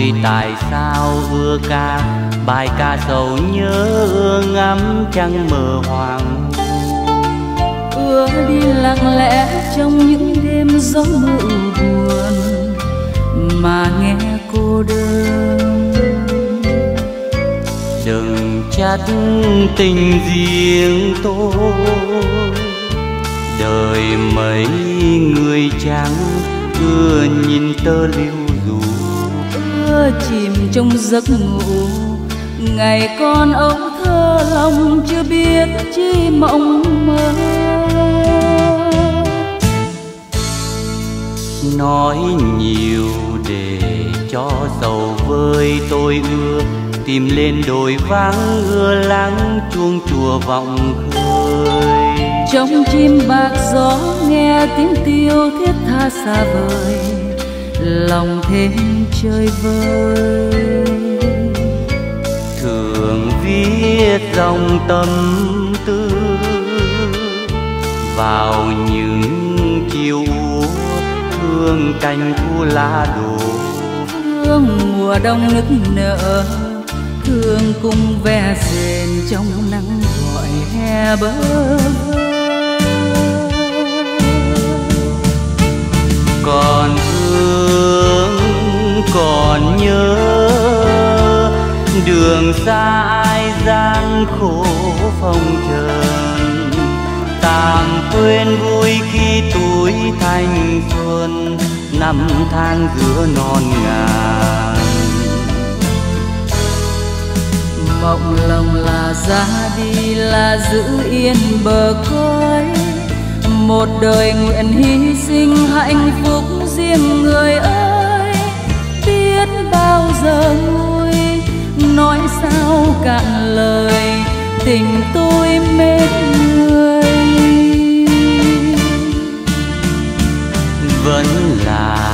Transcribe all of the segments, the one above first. tôi tại sao ưa ca bài ca sầu nhớ ngắm trăng mờ hoàng, ưa đi lặng lẽ trong những đêm gió mưa buồn mà nghe cô đơn. Đừng trách tình riêng tôi, đời mấy người trắng ưa nhìn tơ liễu dù, ưa chìm trong giấc ngủ ngày con âu thơ lòng chưa biết chi mộng mơ. Nói nhiều để cho sầu vơi, tôi ưa tìm lên đồi vắng ưa lắng chuông chùa vọng khơi. Trong chim bạc gió nghe tiếng tiêu thiết tha xa vời, lòng thêm chơi vơi. Thường viết dòng tâm tư vào những chiều úa thương cành thu lá đổ, thương mùa đông nức nở, thương cung ve rền trong nắng gọi hè bơ vơ. Còn thương còn nhớ đường xa ai gian khổ phong trần, tạm quên vui khi tuổi thanh xuân năm tháng giữa non ngàn. Mộng lòng là ra đi, là giữ yên bờ cõi, một đời nguyện hy sinh hạnh phúc riêng người ơi. Biết bao giờ nguôi nói sao cạn lời, tình tôi mến người vẫn là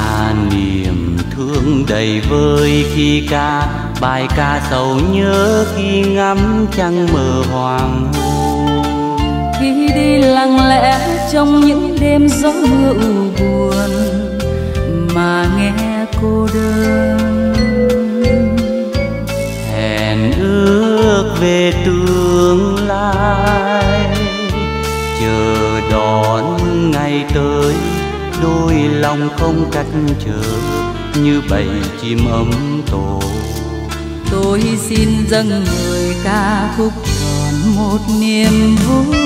niềm thương đầy vơi khi ca bài ca sầu nhớ, khi ngắm trăng mờ hoàng hôn, khi đi lặng lẽ trong những đêm gió mưa u buồn mà nghe cô đơn. Hẹn ước về tương lai, chờ đón ngày tới đôi lòng không cách chờ như bầy chim ấm tổ. Tôi xin dâng người ca khúc tròn một niềm vui.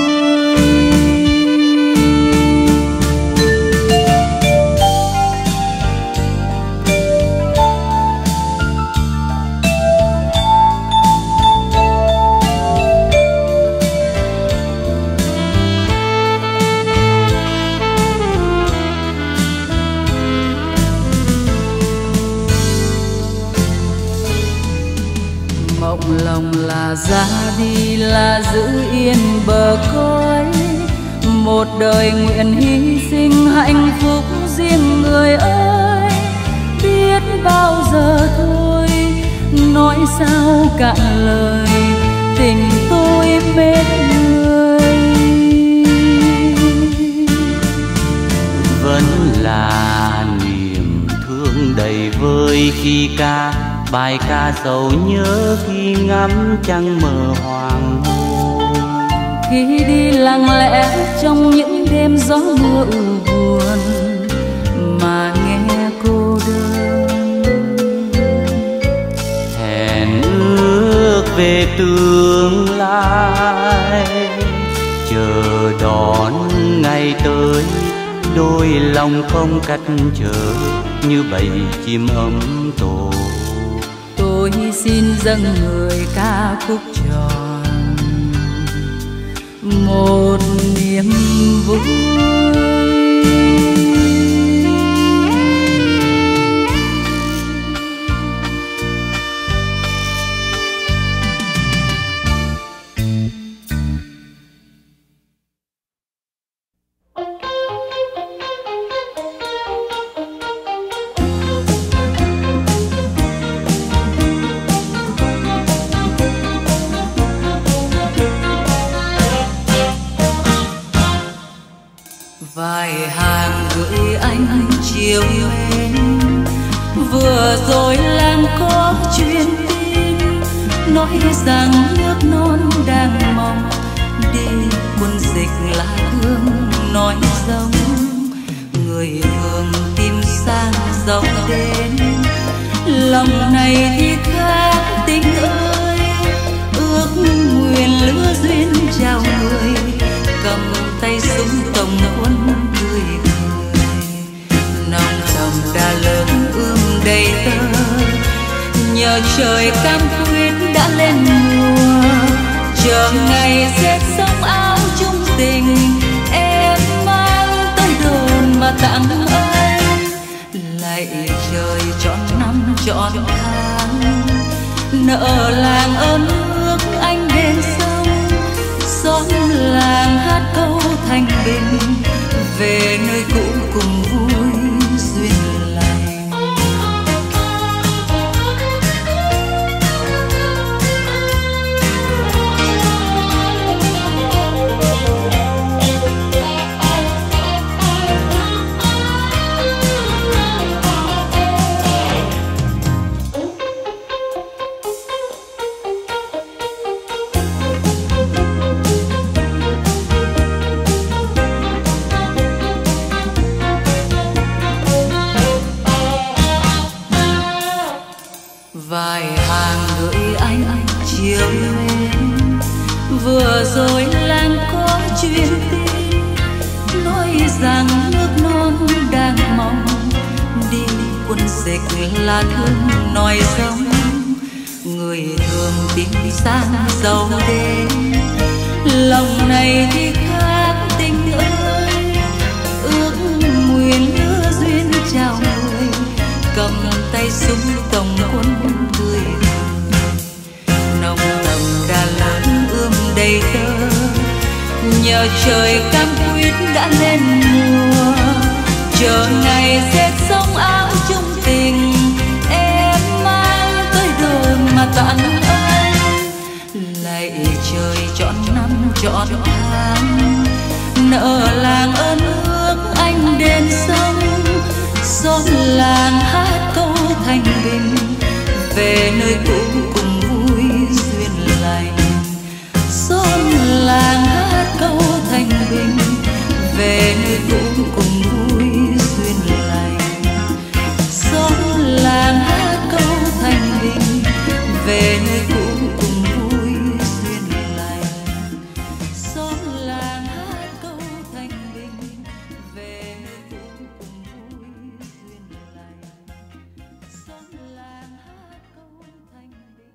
Lòng là ra đi, là giữ yên bờ cõi, một đời nguyện hy sinh hạnh phúc riêng người ơi. Biết bao giờ thôi nói sao cạn lời, tình tôi mến người vẫn là niềm thương đầy vơi khi ca bài ca sầu nhớ, khi ngắm trăng mờ hoàng hôn, khi đi lặng lẽ trong những đêm gió mưa u buồn mà nghe cô đơn. Hẹn ước về tương lai, chờ đón ngày tới đôi lòng không cách chờ như bầy chim ấm tổ. Tôi xin dâng người ca khúc tròn một niềm vui. Vừa rồi làng có truyền tin nói rằng nước non đang mong đi quân dịch lá hương nói dông. Người thường tìm sang dọc đến lòng này thì khác tình ơi, ước nguyện lứa duyên chào người cầm tay súng tổng quân tươi cười. Nòng chồng đã lớn ươm đầy tơ, nhờ trời cam quyết đã lên mùa, chờ ngày rét sóng áo chung tình em mang tới đồn mà tặng anh. Lạy trời trọn năm trọn tháng nợ làng ơn ước anh đến sông xóm làng hát câu thanh bình về nơi cũ cùng vui duyên lành. Vài hàng gửi anh chiều mến, vừa rồi làng có truyền tin nói rằng nước non đang mong đi quân dịch là thương nói dông. Người thường tính sang giàu đến lòng này thì khác tình ơi, ước nguyện lứa duyên chào người cầm tay súng tổng quân tươi. Nồng tầm đã lớn ươm đầy tơ, nhờ trời cam quyết đã lên mùa, chờ ngày rét sóng áo chung tình em mang tới đồn mà tặng anh. Lạy trời trọn năm trọn tháng nợ làng ơn ước anh đến sông xóm làng hát câu thanh bình về nơi cũ cùng vui duyên lành. Xóm làng hát câu thanh bình về nơi cũ cùng vui duyên lành. Xóm làng hát câu thanh bình về nơi cũ cùng vui duyên lành. Xóm làng hát câu thanh bình về nơi cũ cùng vui duyên lành. Xóm làng hát câu thanh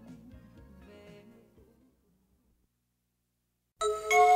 bình về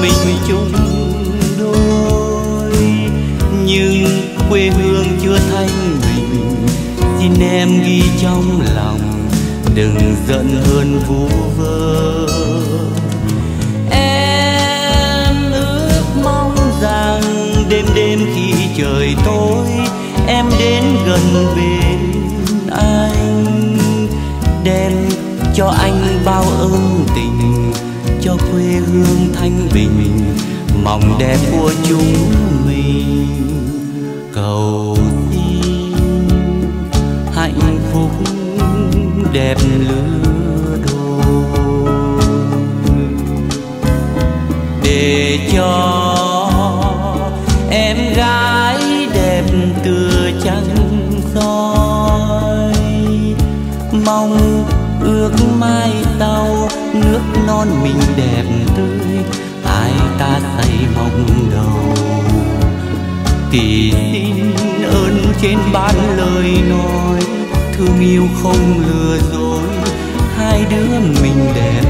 mình chung đôi, nhưng quê hương chưa thanh bình, xin em ghi trong lòng đừng giận hơn vu vơ. Em ước mong rằng đêm đêm khi trời tối em đến gần bên anh, đem cho anh bao ơn tình, cho quê hương thanh bình mộng đẹp của chúng mình. Cầu xin hạnh phúc đẹp lứa đôi, để cho em gái đẹp tựa trăng soi. Mong ước mai sau nước non mình đẹp tươi, ai ta say mộng đầu. Thì xin ơn trên ban lời nói, thương yêu không lừa dối, hai đứa mình đẹp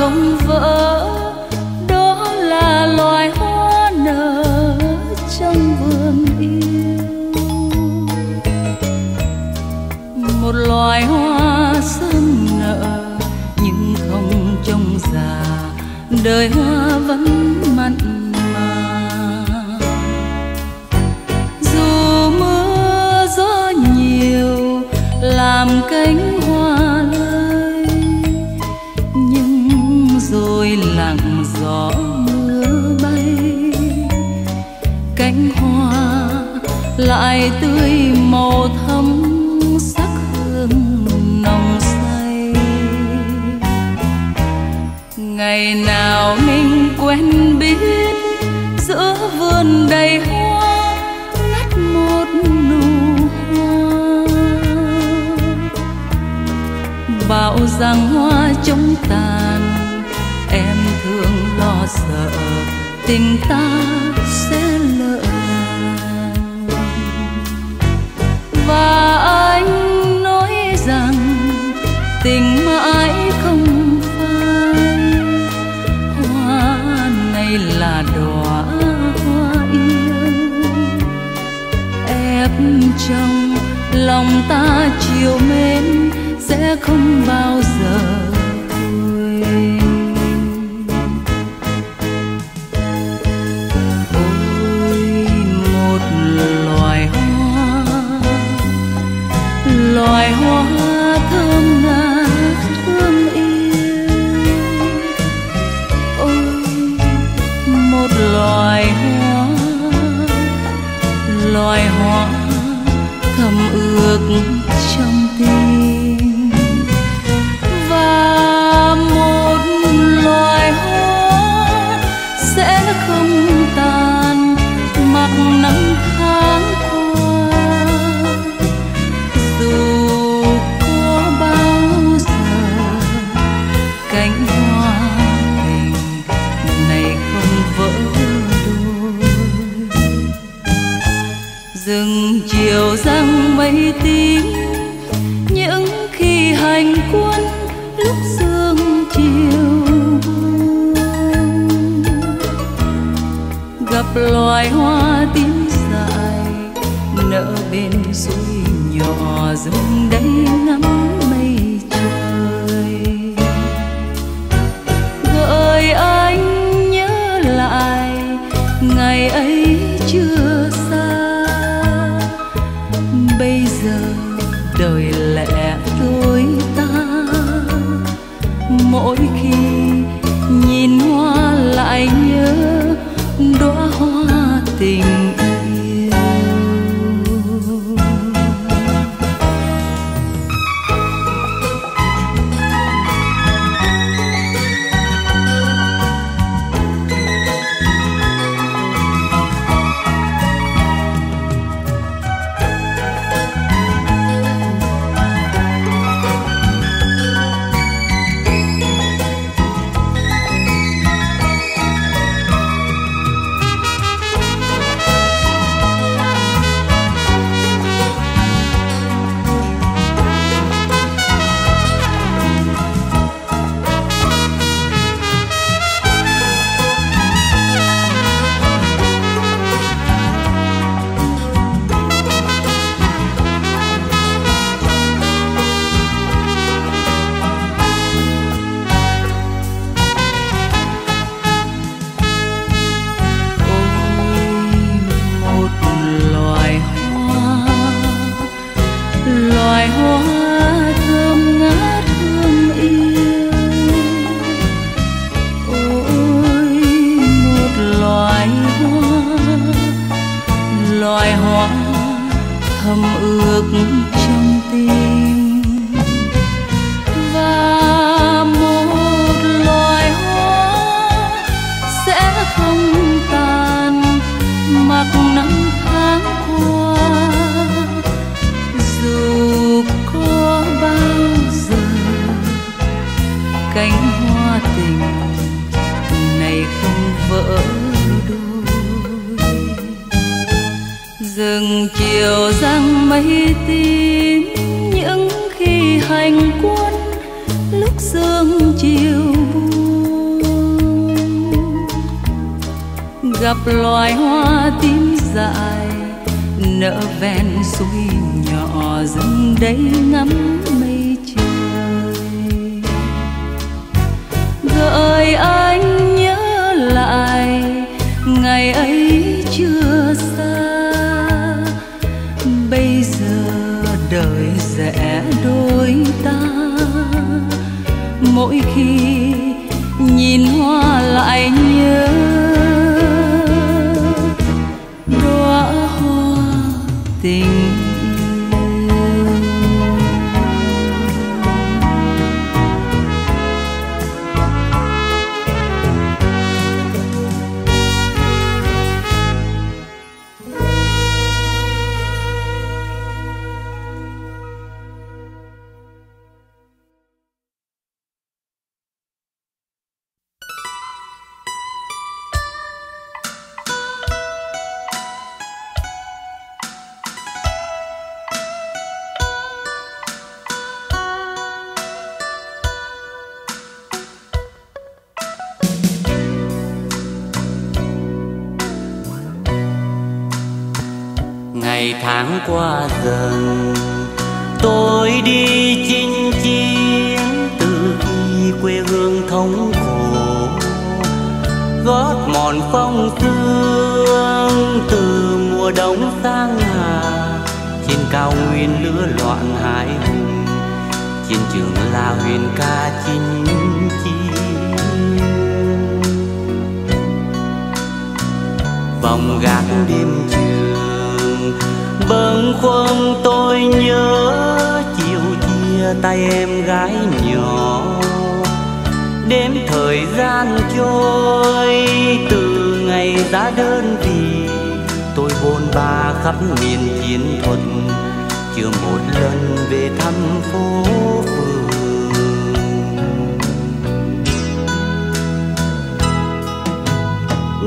không vỡ. Đó là loài hoa nở trong vườn yêu, một loài hoa sớm nở nhưng không trông già, đời hoa vẫn mặn mà. Dù mưa gió nhiều làm cánh hoa lặng, gió mưa bay cánh hoa lại tươi màu thắm, sắc hương nồng Ngày nào mình quen biết giữa vườn đầy hoa ngắt một nụ hoa. Bảo rằng hoa chống tàn, em thường lo sợ tình ta sẽ lỡ. Và anh nói rằng tình mãi không phai, hoa này là đóa hoa yêu. Ép trong lòng ta chiều mến sẽ không bao giờ quên. Ôi một loài hoa, loài hoa thơm ngát thơm yêu. Ôi một loài hoa thầm ước trong tim. Và một loài hoa sẽ không tàn mặc nắng tháng qua, dù có bao giờ cánh hoa tình này không vỡ đôi. Rừng chiều giăng mây tím những khi hành quân lúc sương chiều buông. Gặp loài hoa tím dài nở bên suối nhỏ, dừng đây ngắm mây trời. Gợi anh nhớ lại ngày ấy chưa xa, bây giờ đời lẽ tôi ta. Mỗi khi nhìn hoa lại nhớ đóa hoa tình yêu. ngày tháng qua dần, tôi đi chinh chiến từ khi quê hương thống khổ, gót mòn phong sương từ mùa đông sang hạ, trên cao nguyên lửa loạn hải hùng, chiến trường là huyền ca chinh chiến. Vòng gác đêm trường bâng khuâng tôi nhớ chiều chia tay em gái nhỏ, đếm thời gian trôi từ ngày ra đơn vị, tôi bôn ba khắp miền chiến thuận, chưa một lần về thăm phố phường.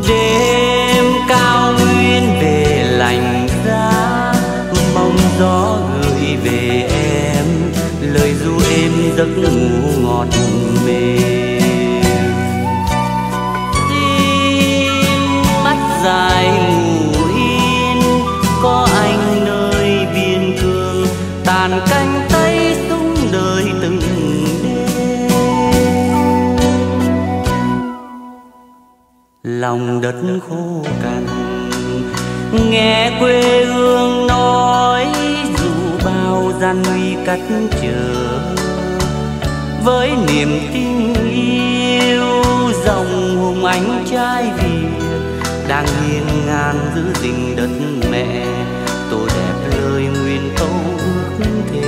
Đêm cao nguyên về lành giá, mong gió gửi về em lời ru êm giấc ngủ ngọt mềm. Xin mắt dài ngủ yên có anh nơi biên cương, tàn cánh tay súng đời từng đêm. Lòng đất khô cằn nghe quê hương nói, dù bao gian nguy cách trở, với niềm tin yêu dòng hùng anh trai Việt đang nghiêng ngang giữ gìn đất mẹ, tôi đẹp lời nguyện câu ước thề.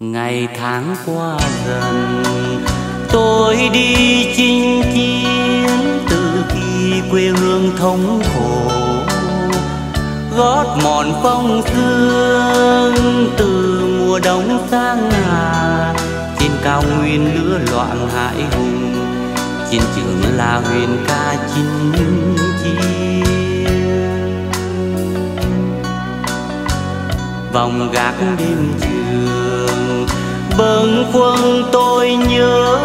Ngày tháng qua dần, tôi đi chinh chiến từ khi quê hương thống khổ, gót mòn phong sương từ mùa đông sang hạ, trên cao nguyên lửa loạn hải hùng, chiến trường là huyền ca chinh chiến. Vòng gác đêm trường bâng khuâng tôi nhớ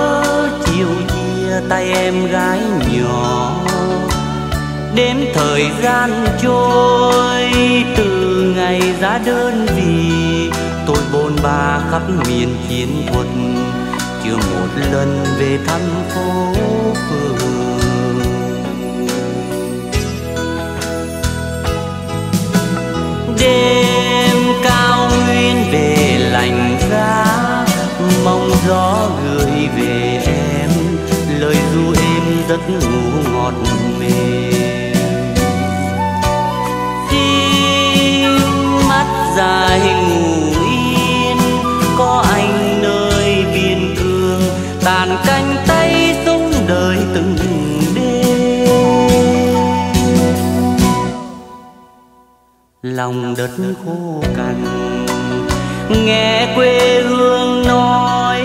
chiều chia tay em gái nhỏ, đếm thời gian trôi từ ngày ra đơn vị, tôi bôn ba khắp miền chiến thuật, chưa một lần về thăm phố phường. Đêm cao nguyên về lành giá, mong gió gửi về em lời ru êm giấc ngủ ngọt mềm. Xin mắt dài ngủ yên có anh nơi biên cương, tàn cánh tay súng đời từng đêm. Lòng đất khô cằn nghe quê hương nói,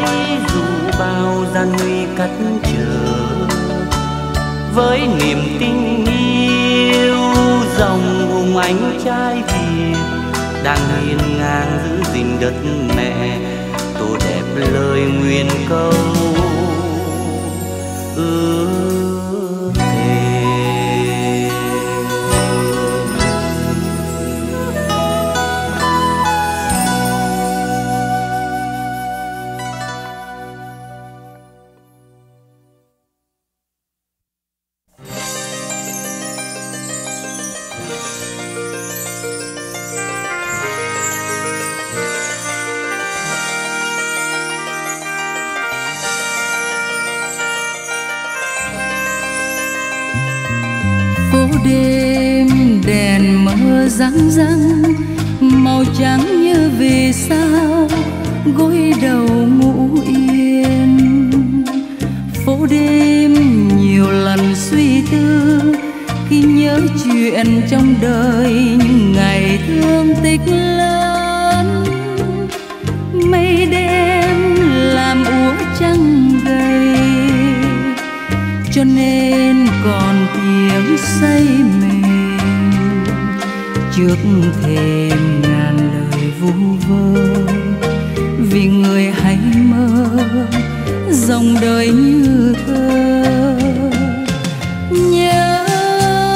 dù bao gian nguy cách trở, với niềm tin yêu dòng hùng anh trai Việt đang hiên ngang giữ gìn đất mẹ, tô đẹp lời nguyện câu ước thề. Răng răng màu trắng như vì sao gối đầu ngủ yên, phố đêm nhiều lần suy vẹn trong đời những ngày thương tích lớn. Mây đêm làm úa trăng gầy, cho nên còn tiếng say mềm trước thềm ngàn lời vu vơ. Vì người hãy mơ dòng đời như thơ, nhớ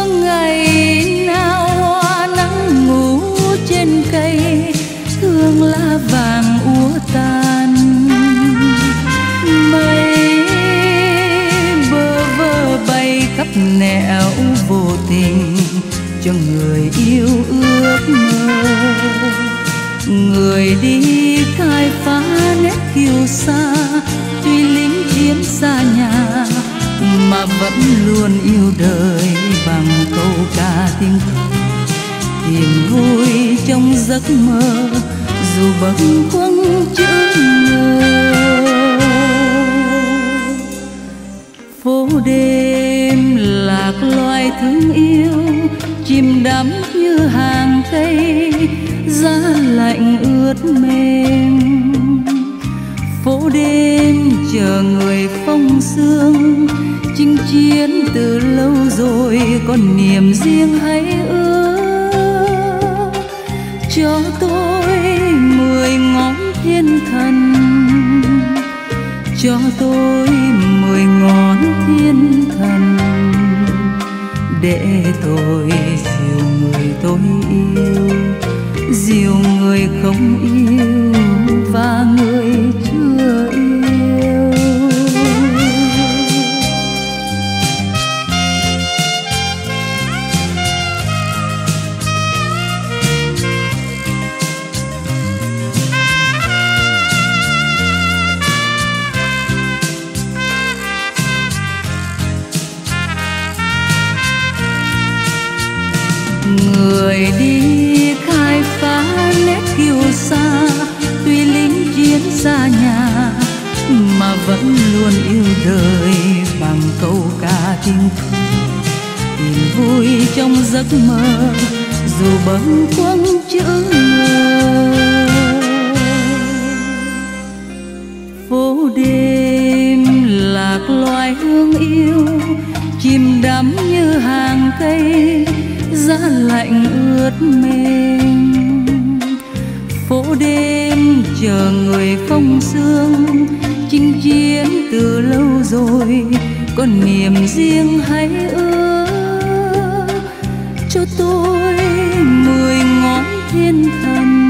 ngày nào hoa nắng ngủ trên cây, thương lá vàng úa tàn. Mây bơ vơ bay khắp nẻo vô tình cho người yêu ước mơ. Người đi khai phá nét kiêu sa, tuy lính chiếm xa nhà mà vẫn luôn yêu đời bằng câu ca tiếng thơ, tìm vui trong giấc mơ dù bâng khuâng chữ ngờ. Phố đêm lạc loài thương yêu, chìm đắm như hàng cây, giá lạnh ướt mềm. Phố đêm chờ người phong sương, chinh chiến từ lâu rồi còn niềm riêng hãy ước. Cho tôi 10 ngón thiên thần, cho tôi 10 ngón thiên thần, để tôi dìu người tôi yêu, dìu người không yêu và người chưa yêu. Người đi khai phá nét kiêu sa, tuy lính chiến xa nhà mà vẫn luôn yêu đời bằng câu ca tình thơ, tìm vui trong giấc mơ dù bâng khuâng chữ ngờ. Phố đêm lạc loài hương yêu, chìm đắm như hàng cây, giá lạnh ướt mềm. Phố đêm chờ người phong sương, chinh chiến từ lâu rồi còn niềm riêng hãy ước. Cho tôi 10 ngón thiên thần,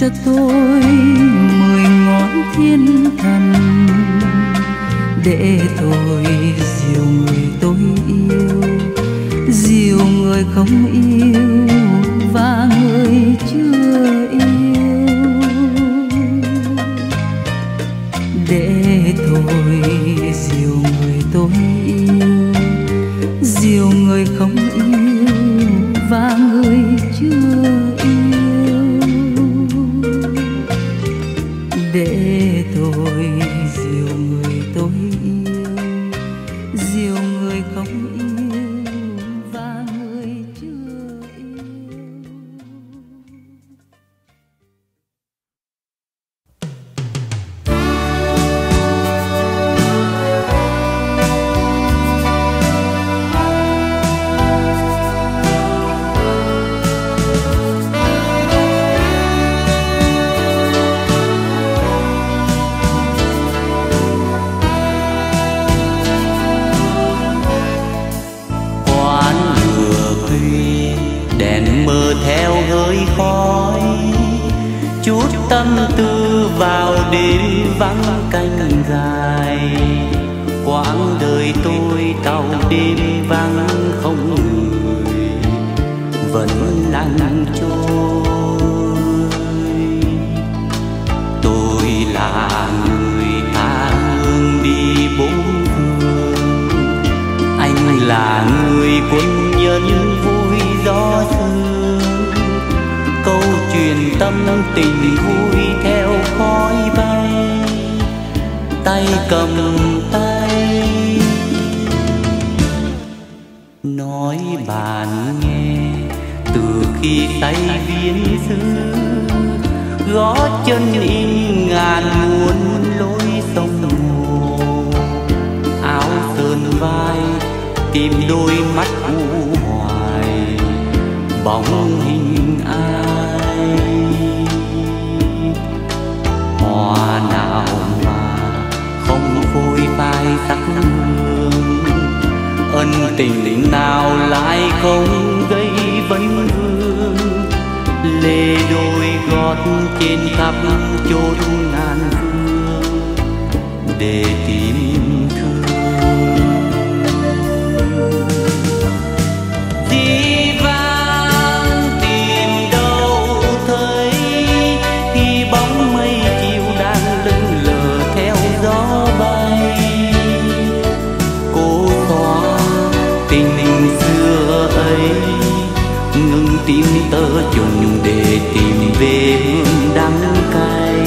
cho tôi 10 ngón thiên thần, để tôi dìu người tôi yêu, dìu người không yêu và người chưa yêu, để tôi dìu người tôi yêu, dìu người không yêu và người chưa yêu, để tôi dìu người tôi yêu, dìu người không yêu. bạn nghe từ khi tay viễn dư gót chân in ngàn muôn lối sông hồ áo sơn vai tìm đôi mắt u hoài bóng hình ai hoa nào mà không phôi phai sắc hương ân tình nào lại không gây vấn vương lê đôi gót trên khắp chốn ngàn phương để tìm thương dĩ vãng tìm đâu thấy khi bóng mây chiều đang lững lờ theo gió bay cố xóa tình xưa ấy ngừng tim tơ chồn để tìm về hương đắng cay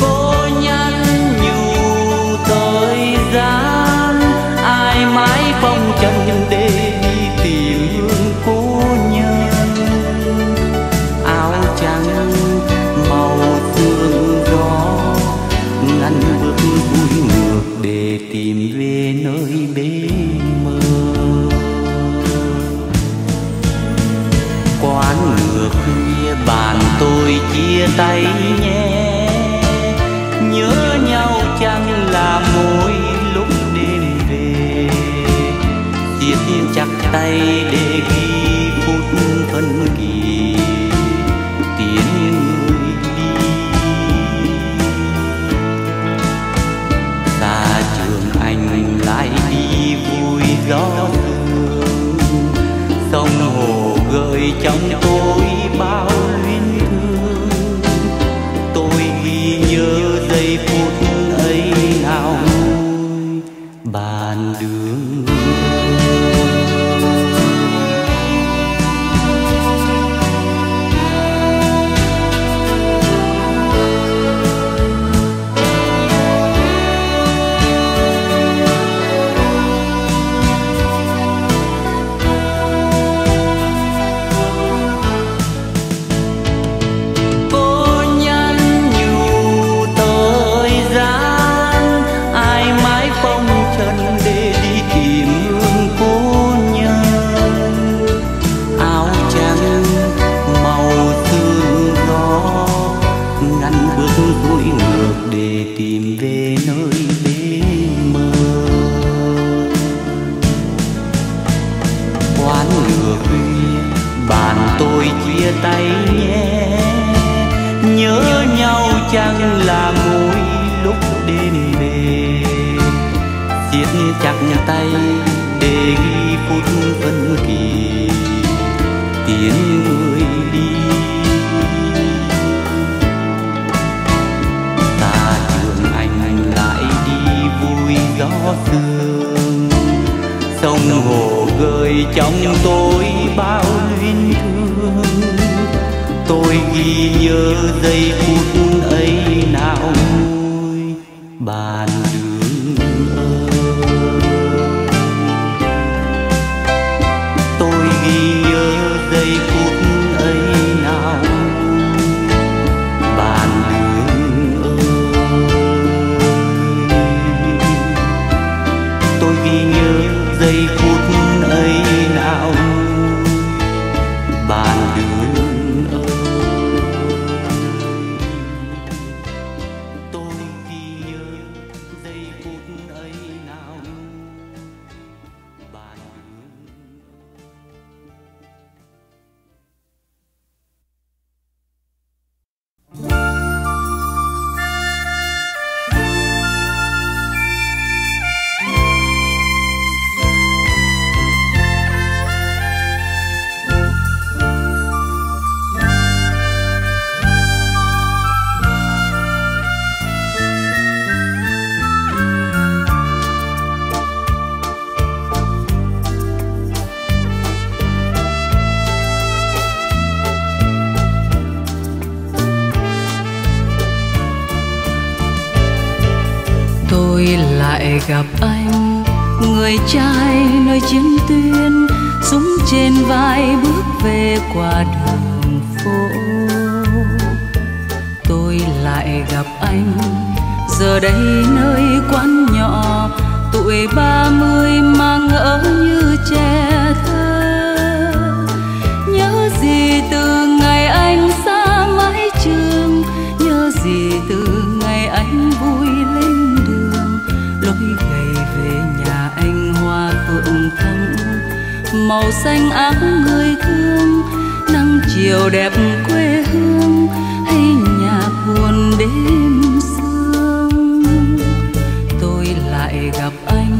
cô nhắn nhủ thời gian ai mãi phong trần để tìm về nơi bên mơ quán ngược khuya bàn tôi chia tay nhé nhớ nhau chẳng là mỗi lúc đêm về siết chặt tay để ghi phút thân kỳ tiến người đi xa anh lại đi vui gió hương sông hồ gợi trong tôi bao luyến thương tôi ghi nhớ giây phút ấy nào bàn đường tay nhé nhớ nhau chẳng là mỗi lúc đêm về siết chặt tay để ghi phút ân kỳ tiến người đi ta trường anh lại đi vui gió sương sông hồ gợi trong tôi bao luyến thương tôi ghi nhớ giây phút ấy nào vui bàn đường tôi ghi nhớ giây phút ấy nào bàn đường tôi ghi nhớ giây phút ấy nào bàn đường người trai nơi chiến tuyến, súng trên vai bước về qua đường phố. Tôi lại gặp anh giờ đây nơi quán nhỏ, tuổi 30 mà ngỡ như trẻ thơ. Nhớ gì từ ngày anh xa mái trường, nhớ gì từ ngày anh vui lên đường. Lối gầy về nhà anh hoa phượng thắm, màu xanh áo người thương, nắng chiều đẹp quê hương hay nhạc buồn đêm sương. Tôi lại gặp anh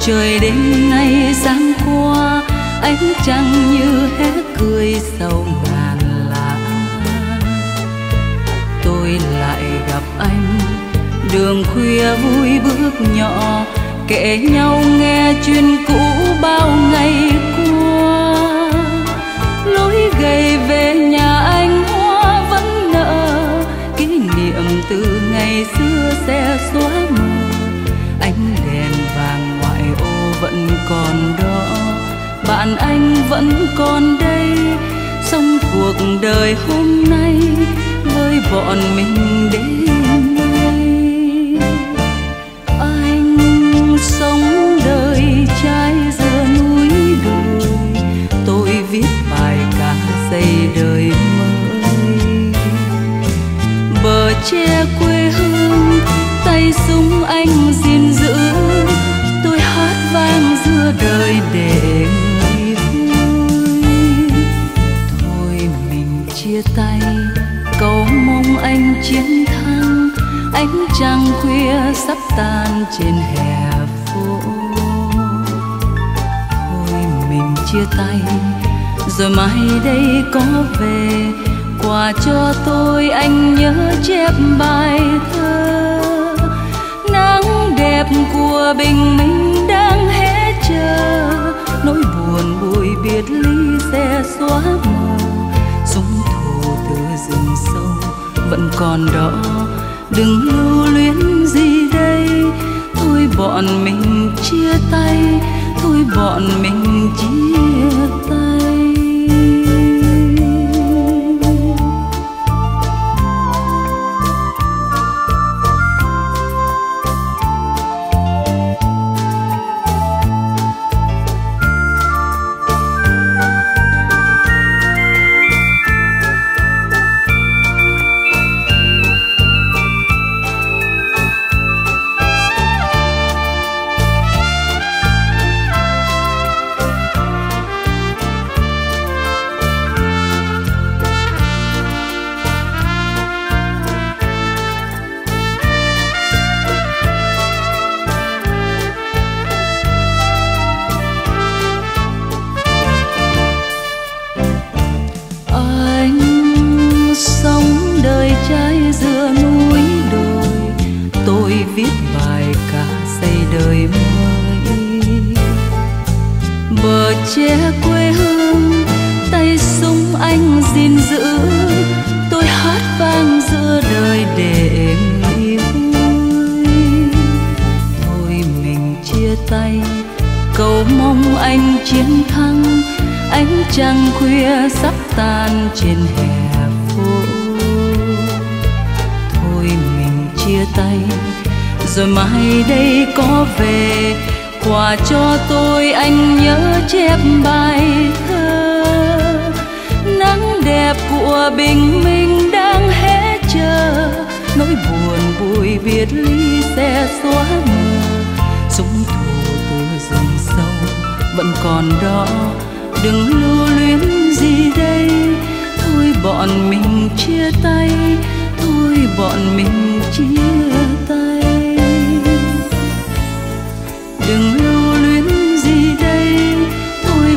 trời đêm nay sáng qua, ánh trăng như hé cười sau ngàn lá. Tôi lại gặp anh đường khuya vui bước nhỏ, kể nhau nghe chuyện cũ bao ngày qua. Lối gầy về nhà anh hoa vẫn nở, kỷ niệm từ ngày xưa xe xóa mờ. Ánh đèn vàng ngoại ô vẫn còn đó, bạn anh vẫn còn đây. Sống cuộc đời hôm nay với bọn mình đến sống đời trái giữa núi đồi. Tôi viết bài ca xây đời mới, bờ tre quê hương tay súng anh gìn giữ. Tôi hát vang giữa đời để người vui. Thôi mình chia tay cầu mong anh chiến thắng, ánh trăng khuya sắp tan trên hè. Chia tay rồi mai đây có về, quà cho tôi anh nhớ chép bài thơ. Nắng đẹp của bình minh đang hé chờ, nỗi buồn bụi biệt ly sẽ xóa mờ. Súng thù từ rừng sâu vẫn còn đó, đừng lưu luyến gì đây. Thôi bọn mình chia tay, thôi bọn mình chia tay. Che quê hương tay súng anh gìn giữ, tôi hát vang giữa đời để người vui. Thôi mình chia tay cầu mong anh chiến thắng, ánh trăng khuya sắp tan trên hè phố. Thôi mình chia tay rồi mai đây có về, quà cho tôi anh nhớ chép bài thơ. Nắng đẹp của bình minh đang hé chờ, nỗi buồn bụi biệt ly sẽ xóa mờ. Súng thù từ rừng sâu vẫn còn đó, đừng lưu luyến gì đây. Thôi bọn mình chia tay, thôi bọn mình chia tay. Đừng lưu luyến gì đây, thôi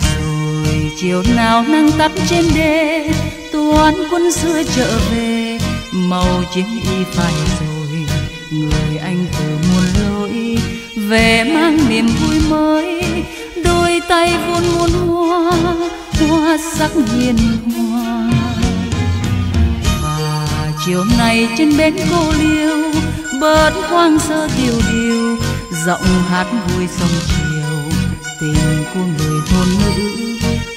Rồi chiều nào nắng tắt trên đê, toán quân xưa trở về màu chiến y phai rồi, người anh từ muôn lối về mang niềm vui mới. Đôi tay vun muôn hoa, hoa sắc hiền hòa. Chiều nay trên bến cô liêu, bớt hoang sơ tiêu điều, giọng hát vui sông chiều, tình của người thôn nữ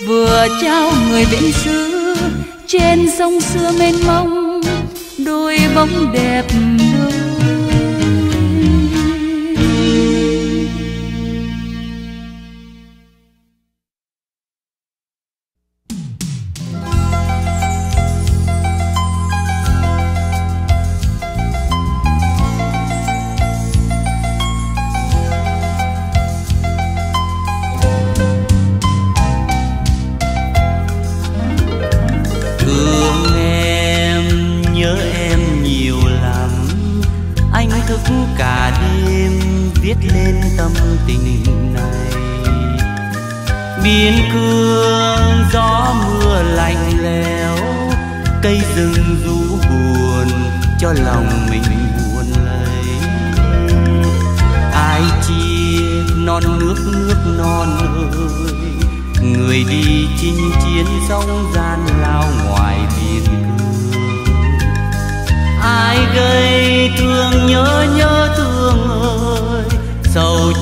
vừa trao người viễn xứ. Trên sông xưa mênh mông, đôi bóng đẹp đôi.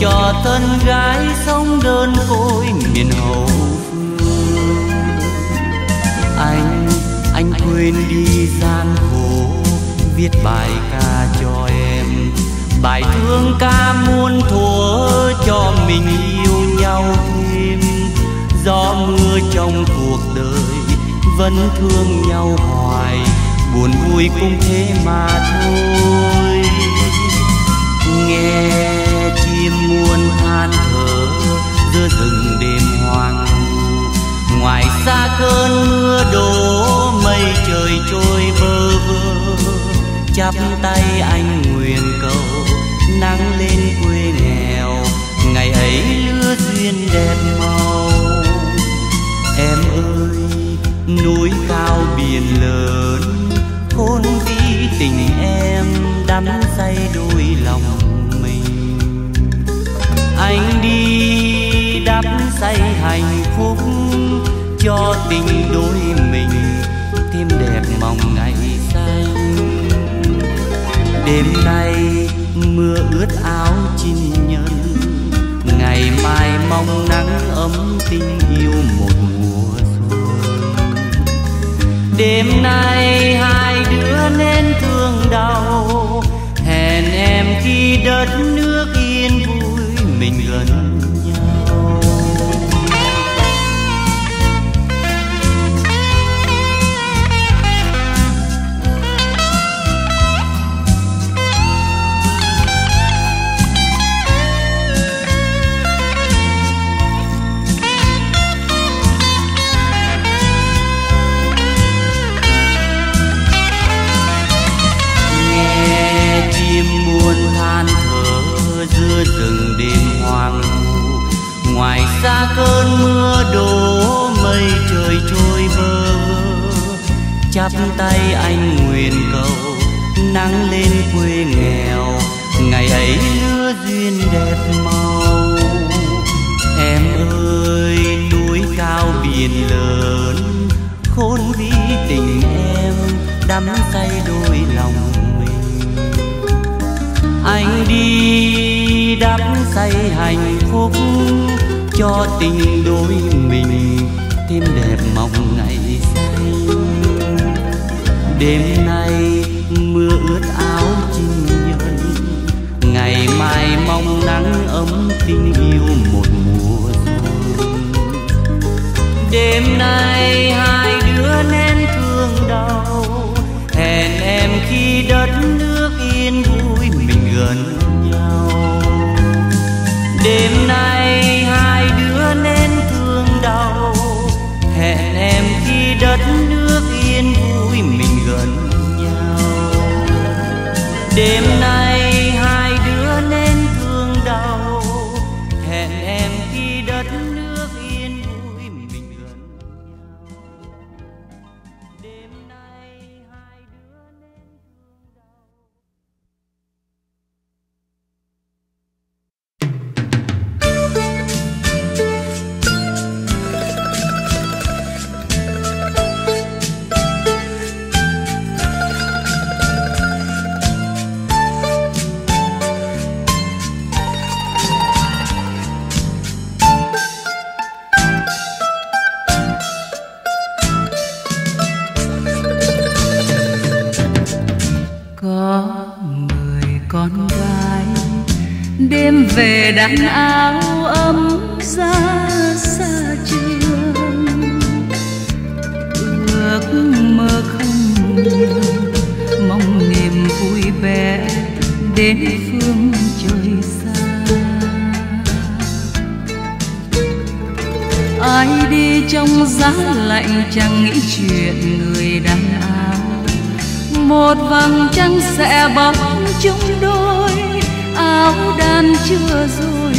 cho thân gái sống đơn côi miền hậu phương. Anh quên đi gian khổ, viết bài ca cho em, bài thương ca muôn thuở cho mình yêu nhau thêm. Gió mưa trong cuộc đời vẫn thương nhau hoài, buồn vui cũng thế mà thôi. Nghe chim muôn than thở giữa rừng đêm hoang vu, ngoài xa cơn mưa đổ mây trời trôi bơ vơ. Chắp tay anh nguyện cầu nắng lên quê nghèo, ngày ấy lứa duyên đẹp màu. Em ơi núi cao biển lớn, hôn vi tình em đắm say đôi lòng mình. Anh đi đắm say hạnh phúc cho tình đôi mình thêm đẹp mong ngày xanh. Đêm nay mưa ướt áo chinh nhân, ngày mai mong nắng ấm tình yêu một mùa xuân. Đêm nay hai đứa nên thương đau, hẹn em khi đất nước yên vui mình gần nhau. Than thở giữa rừng đêm hoang vu, ngoài xa cơn mưa đổ mây trời trôi bơ vơ. Chắp tay anh nguyện cầu nắng lên quê nghèo, ngày ấy lứa duyên đẹp màu. Em ơi núi cao biển lớn, khôn ví tình em đắm say đôi lòng. Anh đi đắm say hạnh phúc cho tình đôi mình thêm đẹp mộng ngày xanh. Đêm nay mưa ướt áo chinh nhân, ngày mai mong nắng ấm tình yêu một mùa xuân. Đêm nay hai đứa nên thương đau, hẹn em khi đất nước yên vui mình gần nhau. Đêm nay hai đứa nên thương đau, hẹn em khi đất nước yên vui mình gần nhau. Đêm nay hai đứa nên thương đau, hẹn em khi đất nước yên vui mình gần nhau. Đêm nay hai đứa nên thương đau. Đêm về đặt áo ấm ra xa trường, ước mơ không nhiều, mong niềm vui bé đến phương trời xa. Ai đi trong giá lạnh chẳng nghĩ chuyện người đàn áo, một vầng trăng sẽ bóng chúng đôi. Áo đan chưa rồi,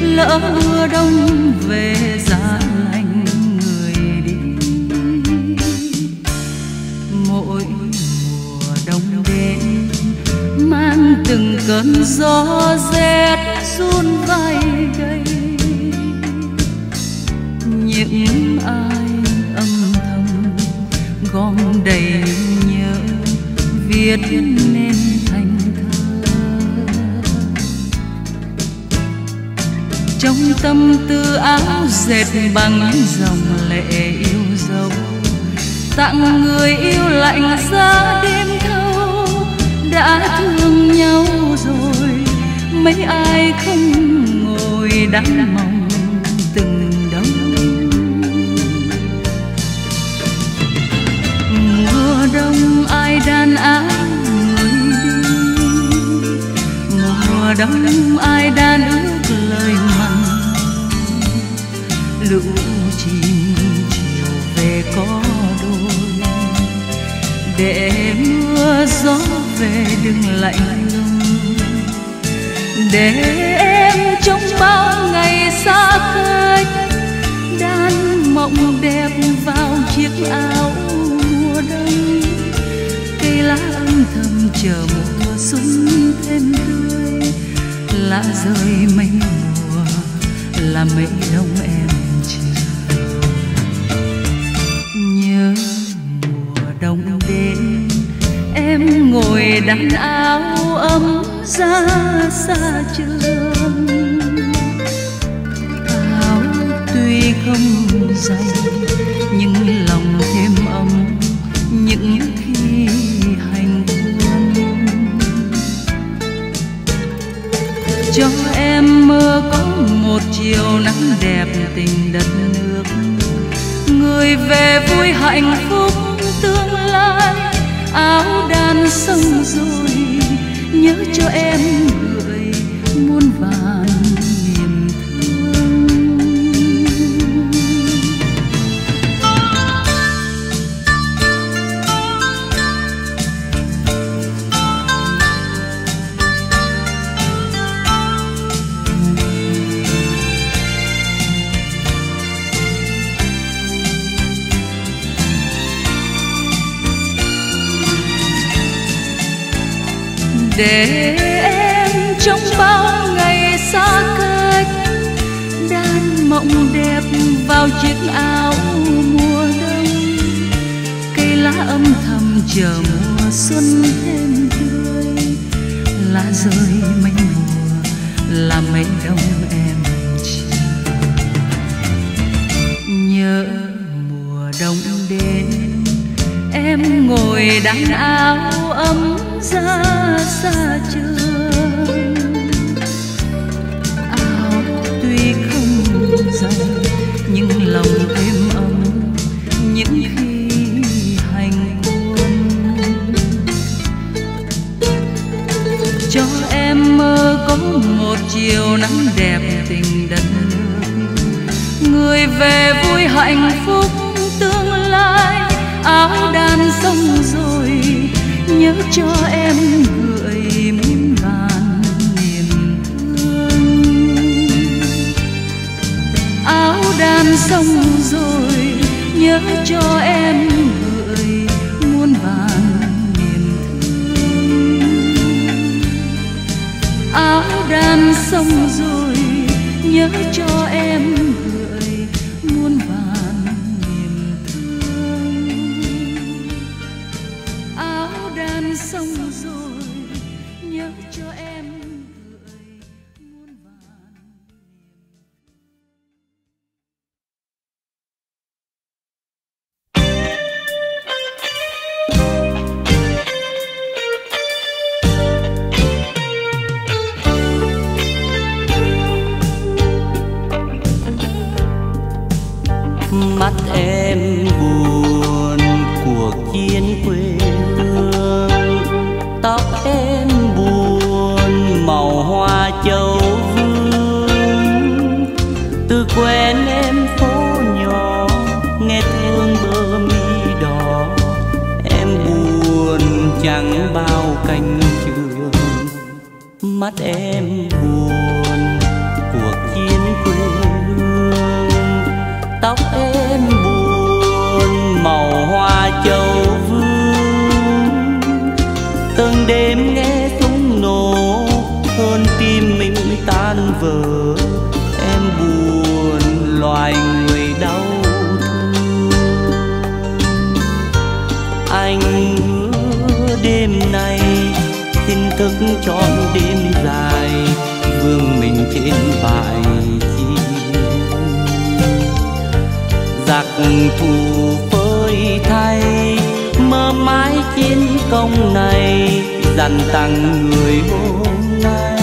lỡ mưa đông về giá lạnh người đi. Mỗi mùa đông đến mang từng cơn gió rét run vai gầy. Những ai âm thầm gom đầy nhớ viết nên thành. trong tâm tư áo dệt bằng dòng lệ yêu dấu, tặng người yêu lạnh giá đêm thâu. Đã thương nhau rồi mấy ai không ngồi đắm mộng từng đông. Mùa đông ai đàn áo người đi, mùa đông ai đàn ước lời mặn. Lũ chim chiều về có đôi, để mưa gió về đừng lạnh lùng, để em trong bao ngày xa cách đan mộng đẹp vào chiếc áo mùa đông. Cây lá âm thầm chờ mùa xuân thêm tươi, lá rơi mấy mùa là mấy đông em chờ. Nhớ mùa đông đến em ngồi đan áo ấm ra xa trường, áo tuy không dày nhưng lòng thêm ấm những khi hành quân. Cho em mơ có một chiều nắng đẹp tình đất nước, người về vui hạnh phúc tương lai. Áo đan xong rồi nhớ cho em gửi muôn vàn niềm thương. Để em trong bao ngày xa cách đan mộng đẹp vào chiếc áo mùa đông. Cây lá âm thầm chờ mùa xuân thêm tươi, lá rơi mấy mùa là mấy đông em chờ. Nhớ mùa đông đến em ngồi đan áo ấm ra xa trường, áo tuy không dày nhưng lòng thêm ấm những khi hành quân. Cho em mơ có một chiều nắng đẹp tình đất nước, người về vui hạnh phúc tương lai. Áo đan xong rồi nhớ cho em gửi muôn vàn niềm thương. Áo đan xong rồi nhớ cho em gửi muôn vàn niềm thương. Áo đan xong rồi nhớ cho em gửi muôn vàn. Xong rồi nhớ cho em. Mắt em buồn cuộc chiến quê, tóc em buồn màu hoa châu vương. Từ quen em phố nhỏ nghe thương bờ mi đỏ, em buồn chẳng bao cánh trường. Mắt em buồn cuộc chiến quê hương, tóc em buồn màu hoa châu vương. Từng đêm nghe súng nổ hơn tim mình tan vỡ, em buồn loài người đau thương. Anh hứa đêm nay xin thức trọn đêm dài, phương mình trên bài chi giặc thù phơi thay mơ mãi chiến công này dành tặng người hôm nay.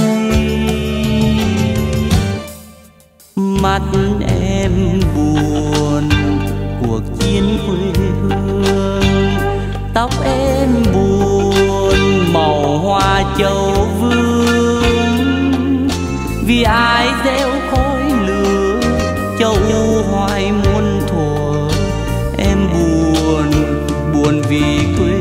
Mắt em buồn cuộc chiến quê hương, tóc em buồn màu hoa châu vương, vì ai gieo khói lửa châu hoài muôn thuở. Em buồn buồn vì quê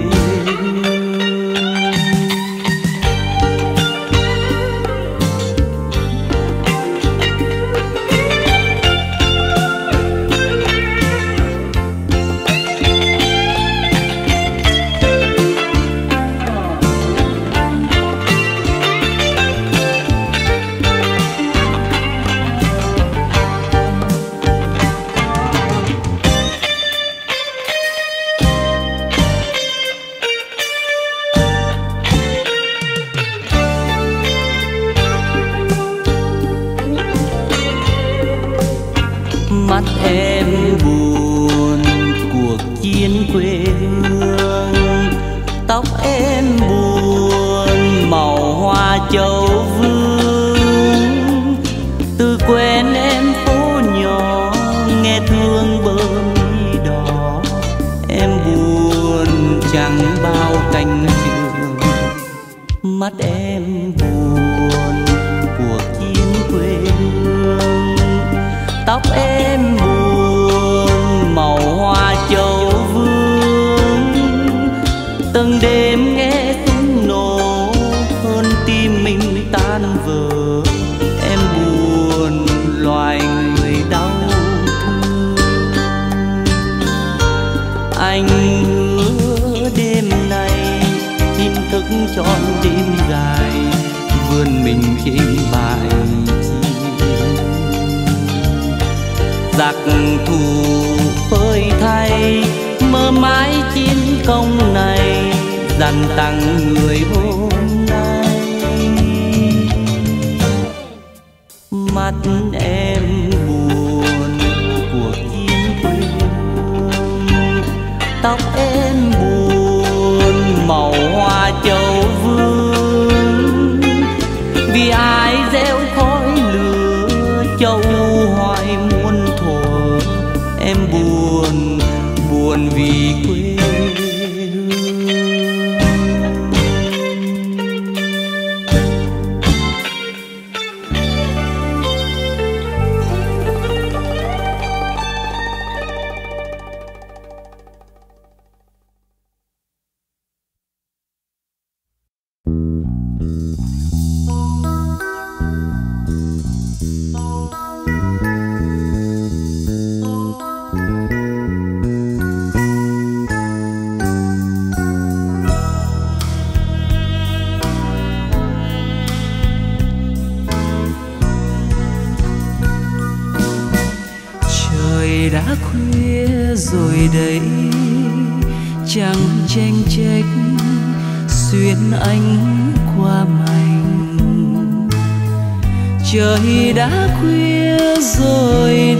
đến mai khi nơi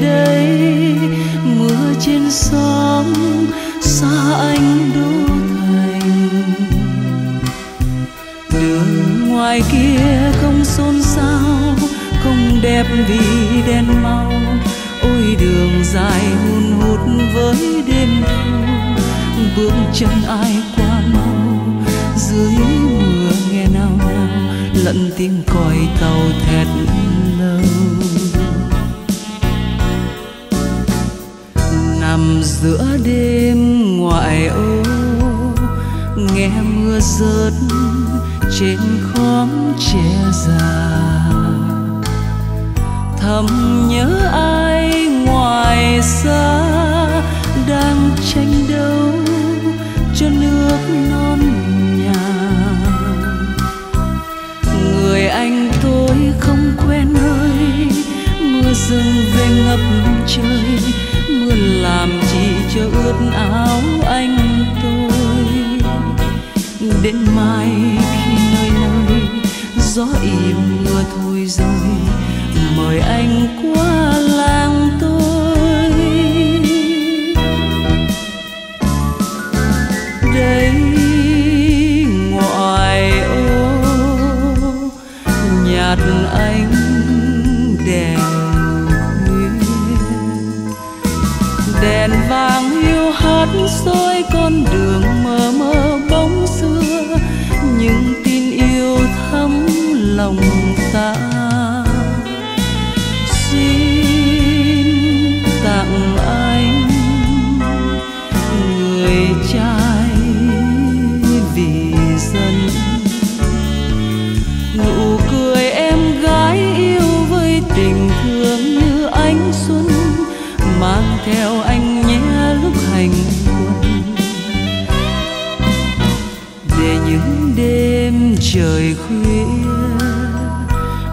nơi gió im mưa thôi rồi. mặt anh đèn khuya, đèn vàng hiu hắt soi con đường mơ mơ bóng xưa, những tin yêu thắm lòng ta. Xin tặng anh người trai vì dân, nụ cười em gái yêu với tình thương như ánh xuân, mang theo anh nhé lúc hành quân, để những đêm trời khuya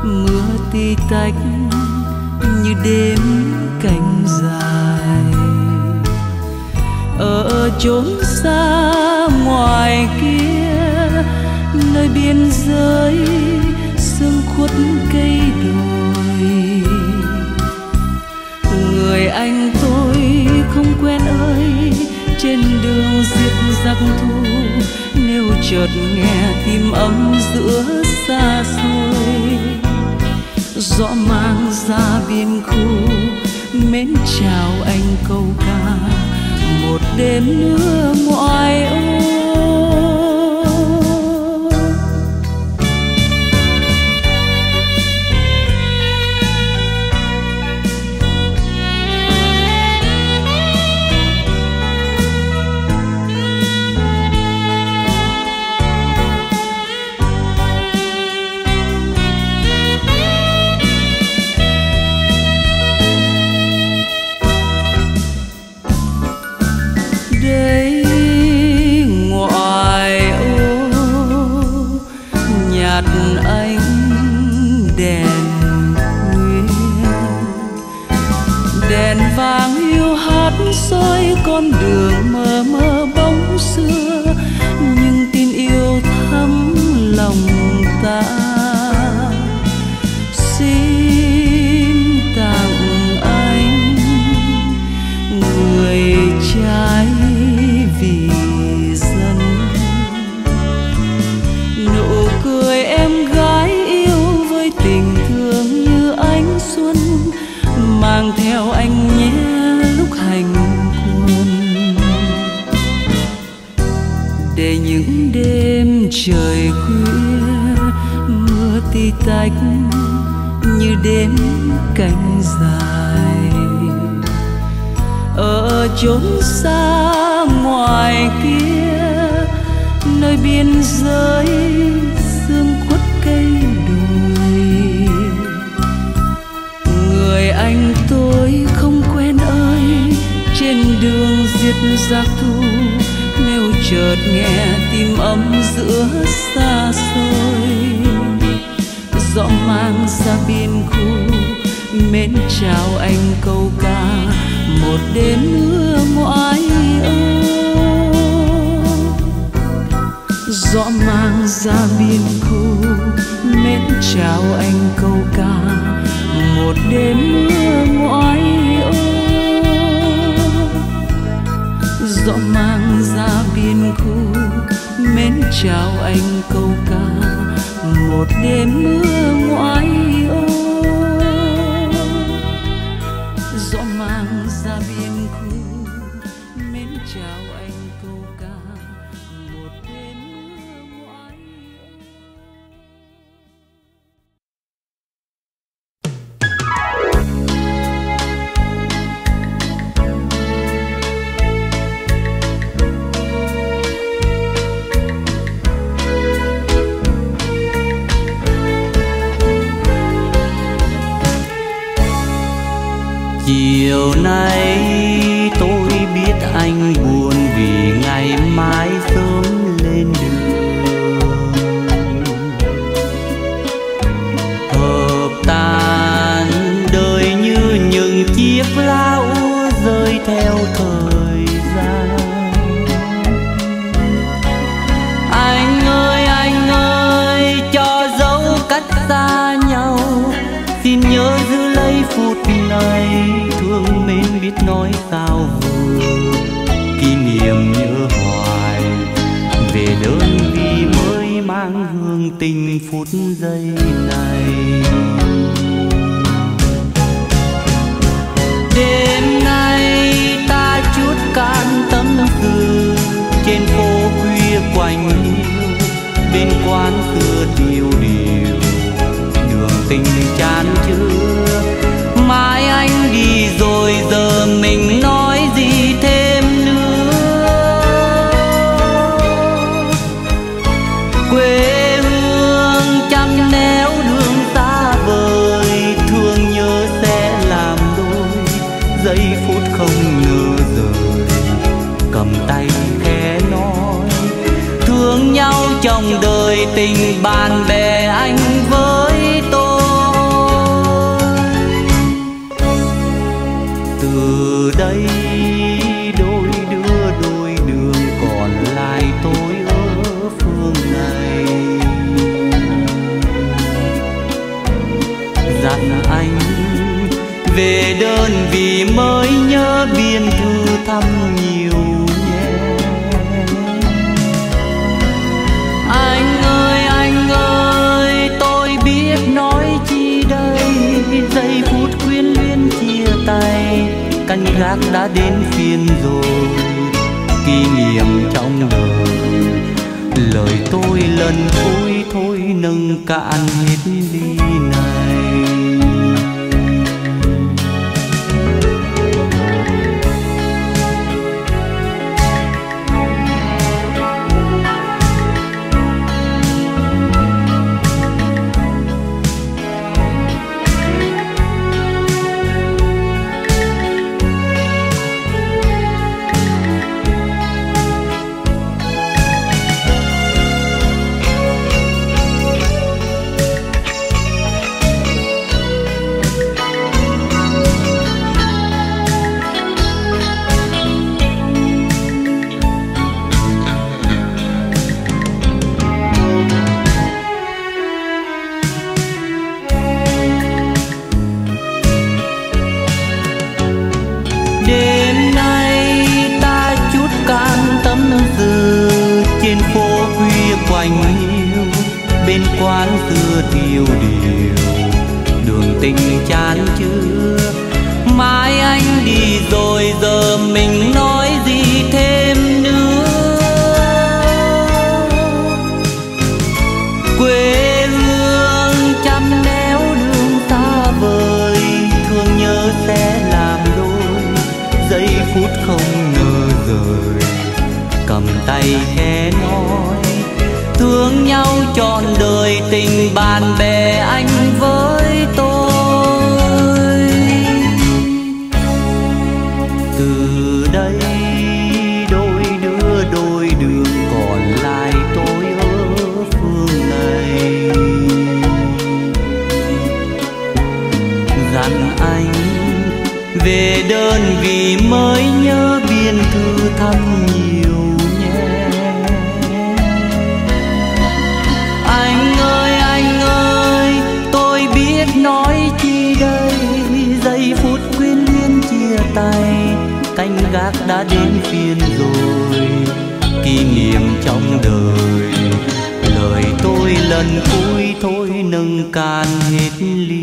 mưa tí tách như đêm cánh dài. Ở chốn xa ngoài kia, nơi biên giới sương khuất cây đồi, người anh tôi không quen ơi, trên đường giết giặc thù, nếu chợt nghe tim ấm giữa xa xôi. Gió mang ra biên khu mến chào anh câu ca một đêm mưa ngoài ô. Con đường mơ mơ bóng xưa, nhưng tin yêu thắm lòng ta. Xin tặng anh người trai vì dân, nụ cười em gái yêu với tình thương như ánh xuân, mang theo anh nhé lúc hành quân, để những đêm trời khuya mưa tí tách như đêm cánh dài. Ở chốn xa ngoài kia, nơi biên giới sương khuất cây đồi, người anh tôi không quen ơi, trên đường giết giặc thù, nếu chợt nghe tim ấm giữa xa xôi. Gió mang ra biên khu mến chào anh câu ca một đêm mưa ngoái ô. Gió mang ra biên khu mến chào anh câu ca một đêm mưa ngoái ô. Gió mang ra biên khu mến chào anh câu ca một đêm mưa ngoái ô. Gió mang ra biên khu mến chào anh câu ca một đêm mưa ngoái ô. Chiều nay tôi biết anh buồn vì ngày mai sớm lên đường, hợp tan đời như những chiếc lá úa rơi theo thời gian. Anh ơi cho dấu cách xa nhau, xin nhớ giữ lấy phút này, thương mến biết nói sao vừa, kỷ niệm nhớ hoài. tình phút giây này. Đêm nay ta chút cạn tấm tư trên phố khuya quạnh hiu, bên quán cửa điều điều đường tình chán chưa. Mai anh đi rồi giờ mình nói gì thêm nữa. Quê hương chăm néo đường xa vời, thương nhớ sẽ làm đôi giây phút không lừa rời. Cầm tay khẽ nói thương nhau trong đời, tình bạn bè anh với tôi. Từ đây đôi đứa đôi đường, còn lại tôi ở phương này. Dặn anh về đơn vị mới nhớ biên thư thăm nhiều nhé. Anh ơi tôi biết nói chi đây, giây phút quyến luyến chia tay. Canh gác đã đến phiên rồi, kỷ niệm trong đời. Lời tôi lần cuối thôi nâng cạn hết ly này. Bên quán xưa điều điều đường tình chán chưa. Mai anh đi rồi giờ mình nói gì thêm nữa. Quê hương chăm néo đường xa vời, thương nhớ sẽ làm đôi giây phút không ngờ rời. Cầm tay khẽ nói thương nhau trọn đời, tình bạn bè anh với tôi. Từ đây đôi đứa đôi đường, còn lại tôi ở phương này. Dặn anh về đơn vị mới nhớ biên thư thăm nhiều. Anh ơi, tôi biết nói chi đây, giây phút quyến luyến chia tay. Canh gác đã đến phiên rồi, kỷ niệm trong đời. Lời tôi lần cuối thôi nâng cạn hết ly.